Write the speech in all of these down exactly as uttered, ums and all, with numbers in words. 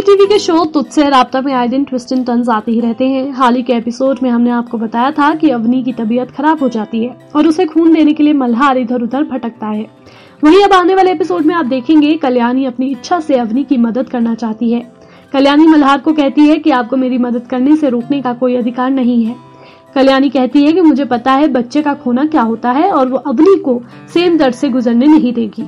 जी TV के show तुझसे है राबता में आए दिन ट्विस्ट एंड टर्न्स आते ही रहते हैं। हाल ही के एपिसोड में हमने आपको बताया था कि अवनी की तबीयत खराब हो जाती है और उसे खून देने के लिए मल्हार इधर उधर भटकता है। वहीं अब आने वाले एपिसोड में आप देखेंगे कल्याणी अपनी इच्छा से अवनी की मदद करना चाहती है। कल्याणी मल्हार को कहती है कि आपको मेरी मदद करने से रोकने का कोई अधिकार नहीं है। कल्याणी कहती है कि मुझे पता है बच्चे का खोना क्या होता है और वो अवनी को सेम दर्द से गुजरने नहीं देगी।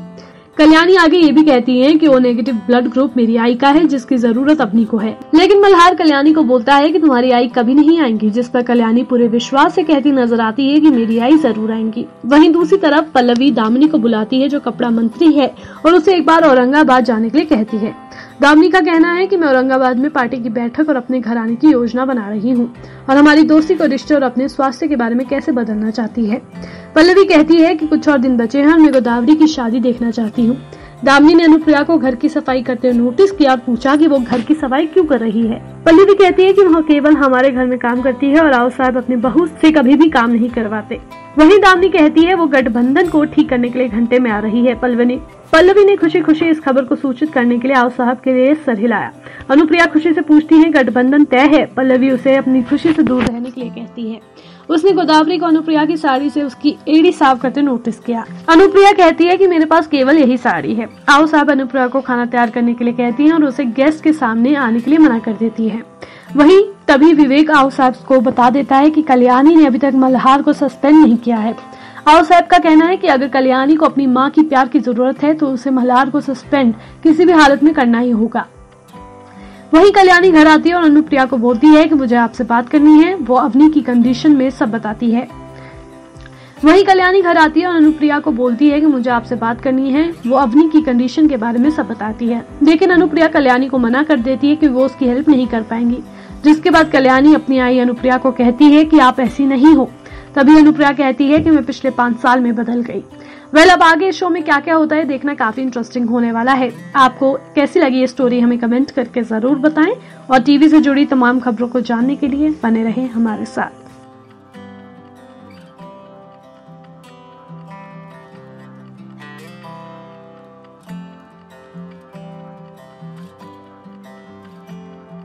कल्याणी आगे ये भी कहती है कि वो नेगेटिव ब्लड ग्रुप मेरी आई का है जिसकी जरूरत अवनी को है। लेकिन मल्हार कल्याणी को बोलता है कि तुम्हारी आई कभी नहीं आएंगी, जिस पर कल्याणी पूरे विश्वास से कहती नजर आती है कि मेरी आई जरूर आएंगी। वहीं दूसरी तरफ पल्लवी दामनी को बुलाती है जो कपड़ा मंत्री है और उसे एक बार औरंगाबाद जाने के लिए कहती है। दामनी का कहना है कि मैं औरंगाबाद में पार्टी की बैठक और अपने घर आने की योजना बना रही हूँ और हमारी दोस्ती को रिश्ते और अपने स्वास्थ्य के बारे में कैसे बदलना चाहती है। पल्लवी कहती है कि कुछ और दिन बचे हैं और मैं गोदावरी की शादी देखना चाहती हूँ। दामनी ने अनुप्रिया को घर की सफाई करते हुए नोटिस किया और पूछा कि वो घर की सफाई क्यों कर रही है। पल्लवी कहती है कि वह केवल हमारे घर में काम करती है और आओ साहब अपने बहू से कभी भी काम नहीं करवाते। वहीं दामनी कहती है वो गठबंधन को ठीक करने के लिए घंटे में आ रही है। पल्लवी पल्लवी ने खुशी खुशी इस खबर को सूचित करने के लिए आओ साहब के लिए सर हिलाया। अनुप्रिया खुशी से पूछती है गठबंधन तय है। पल्लवी उसे अपनी खुशी से दूर रहने के लिए कहती है। उसने गोदावरी को अनुप्रिया की साड़ी से उसकी एड़ी साफ करते नोटिस किया। अनुप्रिया कहती है कि मेरे पास केवल यही साड़ी है। आओ साहब अनुप्रिया को खाना तैयार करने के लिए कहती है और उसे गेस्ट के सामने आने के लिए मना कर देती है। वहीं तभी विवेक आओ साहब को बता देता है कि कल्याणी ने अभी तक मल्हार को सस्पेंड नहीं किया है। आओ साहब का कहना है कि अगर कल्याणी को अपनी माँ की प्यार की जरूरत है तो उसे मल्हार को सस्पेंड किसी भी हालत में करना ही होगा। वहीं कल्याणी घर आती है और अनुप्रिया को बोलती है कि मुझे आपसे बात करनी है। वो अवनी की कंडीशन में सब बताती है। वहीं कल्याणी घर आती है और अनुप्रिया को बोलती है कि मुझे आपसे बात करनी है। वो अवनी की कंडीशन के बारे में सब बताती है, लेकिन अनुप्रिया कल्याणी को मना कर देती है कि वो उसकी हेल्प नहीं कर पाएंगी। जिसके बाद कल्याणी अपनी आई अनुप्रिया को कहती है कि आप ऐसी नहीं हो। तभी अनुप्रिया कहती है कि मैं पिछले पाँच साल में बदल गई। वेल well, अब आगे शो में क्या क्या होता है देखना काफी इंटरेस्टिंग होने वाला है। आपको कैसी लगी ये स्टोरी हमें कमेंट करके जरूर बताएं और टीवी से जुड़ी तमाम खबरों को जानने के लिए बने रहें हमारे साथ।